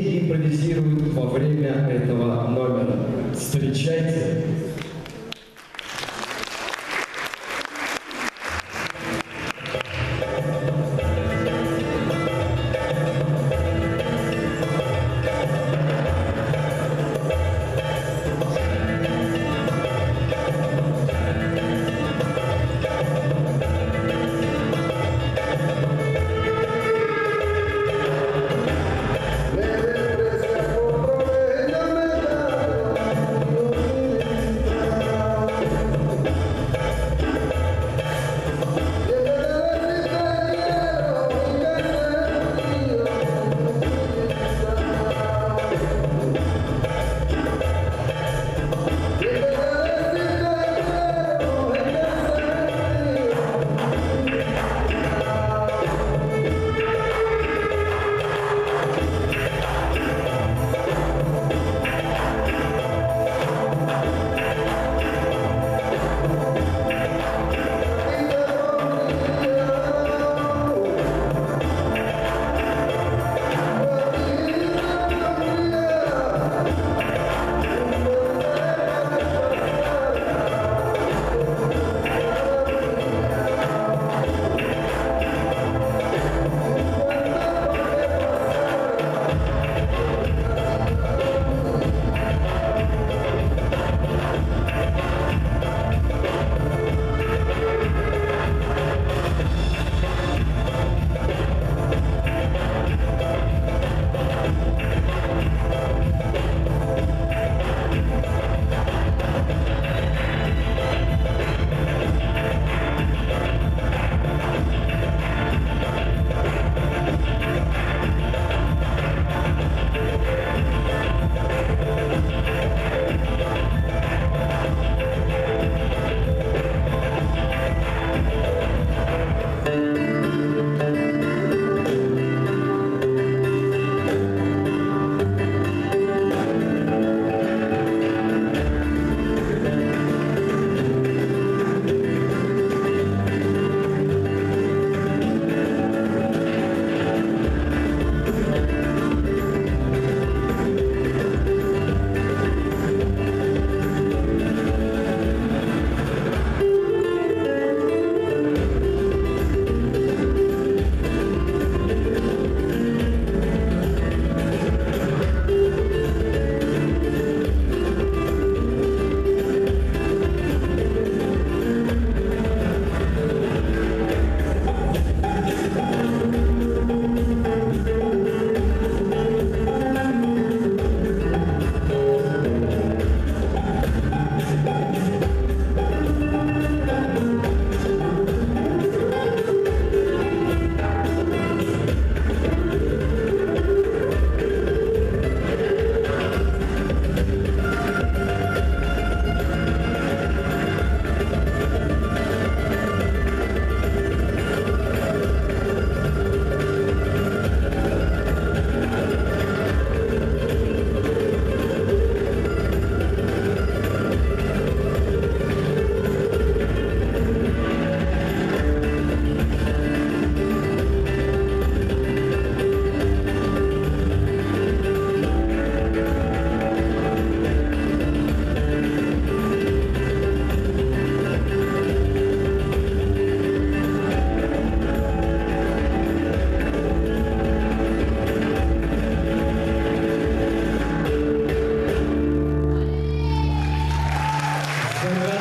и импровизируют во время этого номера. Встречайте! Thank you.